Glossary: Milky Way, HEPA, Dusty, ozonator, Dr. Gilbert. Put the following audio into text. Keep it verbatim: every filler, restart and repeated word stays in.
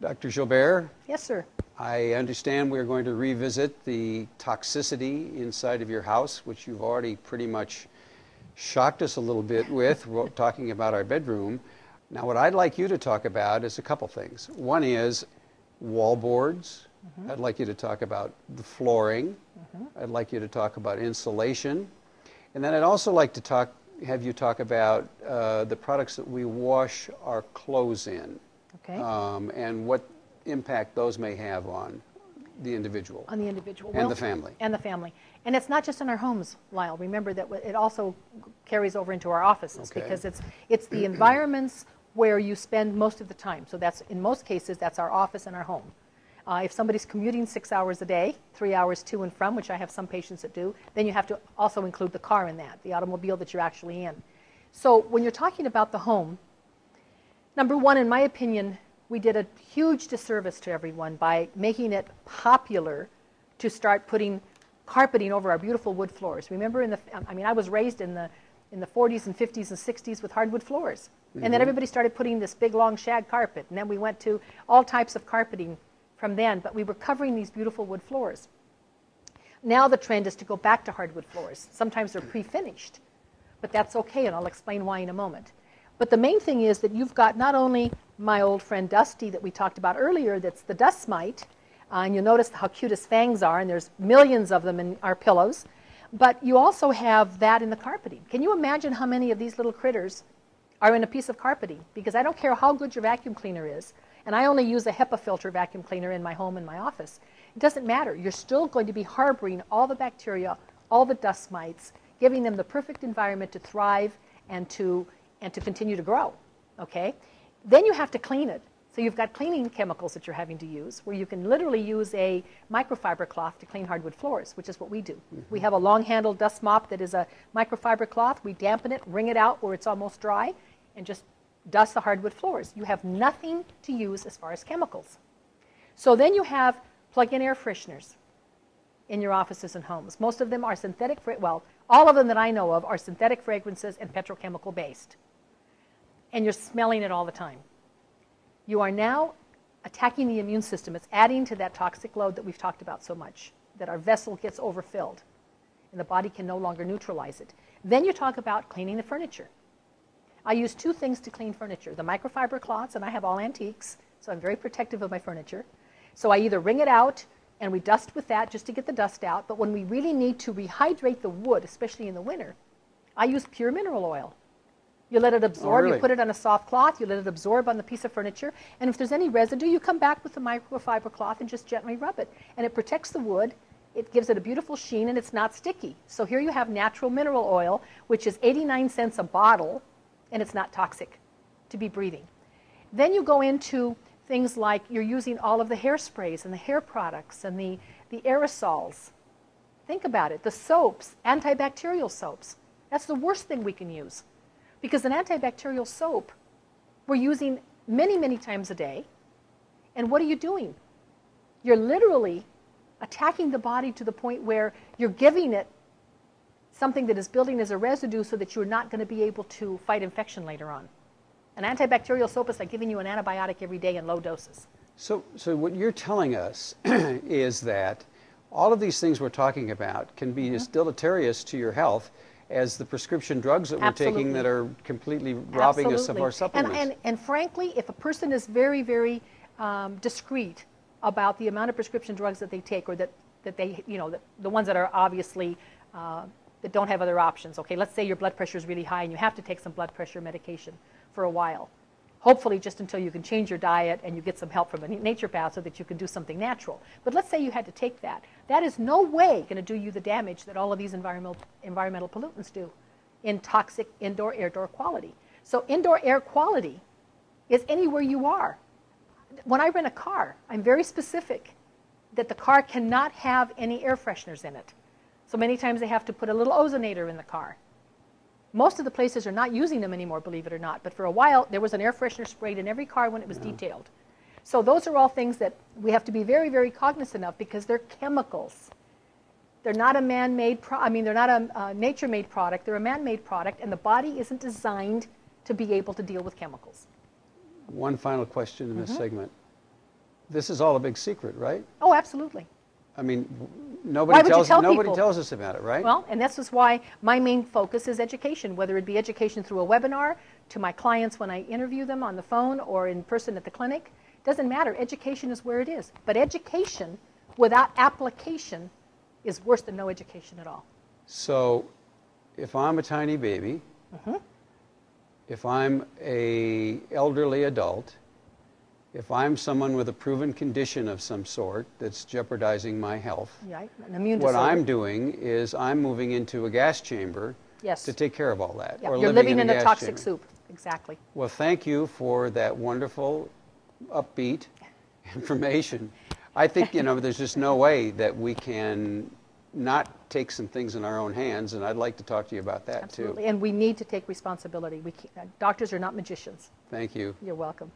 Doctor Gilbert? Yes, sir. I understand we're going to revisit the toxicity inside of your house, which you've already pretty much shocked us a little bit with, talking about our bedroom. Now, what I'd like you to talk about is a couple things. One is wallboards. Mm-hmm. I'd like you to talk about the flooring. Mm-hmm. I'd like you to talk about insulation. And then I'd also like to talk, have you talk about uh, the products that we wash our clothes in. Okay. Um, and what impact those may have on the individual. On the individual. And well, the family. And the family. And it's not just in our homes, Lyle. Remember that it also carries over into our offices, okay, because it's, it's the environments where you spend most of the time. So that's, in most cases, that's our office and our home. Uh, if somebody's commuting six hours a day, three hours to and from, which I have some patients that do, then you have to also include the car in that, the automobile that you're actually in. So when you're talking about the home, number one, in my opinion, we did a huge disservice to everyone by making it popular to start putting carpeting over our beautiful wood floors. Remember, in the, I mean, I was raised in the, in the forties and fifties and sixties with hardwood floors. Mm-hmm. And then everybody started putting this big, long shag carpet. And then we went to all types of carpeting from then. But we were covering these beautiful wood floors. Now the trend is to go back to hardwood floors. Sometimes they're pre-finished. But that's okay, and I'll explain why in a moment. But the main thing is that you've got not only my old friend Dusty that we talked about earlier, that's the dust mite, uh, and you'll notice how cute his fangs are, and there's millions of them in our pillows, but you also have that in the carpeting. Can you imagine how many of these little critters are in a piece of carpeting? Because I don't care how good your vacuum cleaner is, and I only use a HEPA filter vacuum cleaner in my home and my office. It doesn't matter. You're still going to be harboring all the bacteria, all the dust mites, giving them the perfect environment to thrive and to and to continue to grow, okay? Then you have to clean it. So you've got cleaning chemicals that you're having to use, where you can literally use a microfiber cloth to clean hardwood floors, which is what we do. Mm-hmm. We have a long-handled dust mop that is a microfiber cloth. We dampen it, wring it out where it's almost dry, and just dust the hardwood floors. You have nothing to use as far as chemicals. So then you have plug-in air fresheners in your offices and homes. Most of them are synthetic, well, all of them that I know of are synthetic fragrances and petrochemical-based. And you're smelling it all the time. You are now attacking the immune system. It's adding to that toxic load that we've talked about so much, that our vessel gets overfilled and the body can no longer neutralize it. Then you talk about cleaning the furniture. I use two things to clean furniture, the microfiber cloths, and I have all antiques, so I'm very protective of my furniture. So I either wring it out and we dust with that just to get the dust out, but when we really need to rehydrate the wood, especially in the winter, I use pure mineral oil. You let it absorb, oh, really? You put it on a soft cloth, you let it absorb on the piece of furniture, and if there's any residue, you come back with the microfiber cloth and just gently rub it. And it protects the wood, it gives it a beautiful sheen, and it's not sticky. So here you have natural mineral oil, which is eighty-nine cents a bottle, and it's not toxic to be breathing. Then you go into things like you're using all of the hairsprays and the hair products and the, the aerosols. Think about it, the soaps, antibacterial soaps. That's the worst thing we can use. Because an antibacterial soap we're using many, many times a day. And what are you doing? You're literally attacking the body to the point where you're giving it something that is building as a residue so that you're not going to be able to fight infection later on. An antibacterial soap is like giving you an antibiotic every day in low doses. So, so what you're telling us is that all of these things we're talking about can be mm-hmm. as deleterious to your health as the prescription drugs that we're Absolutely. Taking that are completely robbing Absolutely. Us of our supplements. And, and, and frankly, if a person is very, very um, discreet about the amount of prescription drugs that they take, or that, that they, you know, the, the ones that are obviously, uh, that don't have other options. Okay, let's say your blood pressure is really high and you have to take some blood pressure medication for a while. Hopefully just until you can change your diet and you get some help from a naturopath so that you can do something natural. But let's say you had to take that. That is no way going to do you the damage that all of these environmental, environmental pollutants do in toxic indoor air door quality. So indoor air quality is anywhere you are. When I rent a car, I'm very specific that the car cannot have any air fresheners in it. So many times they have to put a little ozonator in the car. Most of the places are not using them anymore, believe it or not. But for a while, there was an air freshener sprayed in every car when it was yeah. detailed. So those are all things that we have to be very, very cognizant of because they're chemicals. They're not a man-made pro- I mean, they're not a uh, nature-made product. They're a man-made product, and the body isn't designed to be able to deal with chemicals. One final question in this mm-hmm. segment. This is all a big secret, right? Oh, absolutely. I mean, nobody, tells, tell nobody tells us about it, right? Well, and this is why my main focus is education, whether it be education through a webinar, to my clients when I interview them on the phone or in person at the clinic. Doesn't matter. Education is where it is. But education without application is worse than no education at all. So if I'm a tiny baby, mm-hmm. if I'm an elderly adult, if I'm someone with a proven condition of some sort that's jeopardizing my health, yeah, an immune what disorder. I'm doing is I'm moving into a gas chamber yes. to take care of all that. Yeah. Or You're living, living in, in a, a toxic chamber. soup. Exactly. Well, thank you for that wonderful, upbeat information. I think, you know, there's just no way that we can not take some things in our own hands, and I'd like to talk to you about that, Absolutely. too. And we need to take responsibility. We can't, doctors are not magicians. Thank you. You're welcome.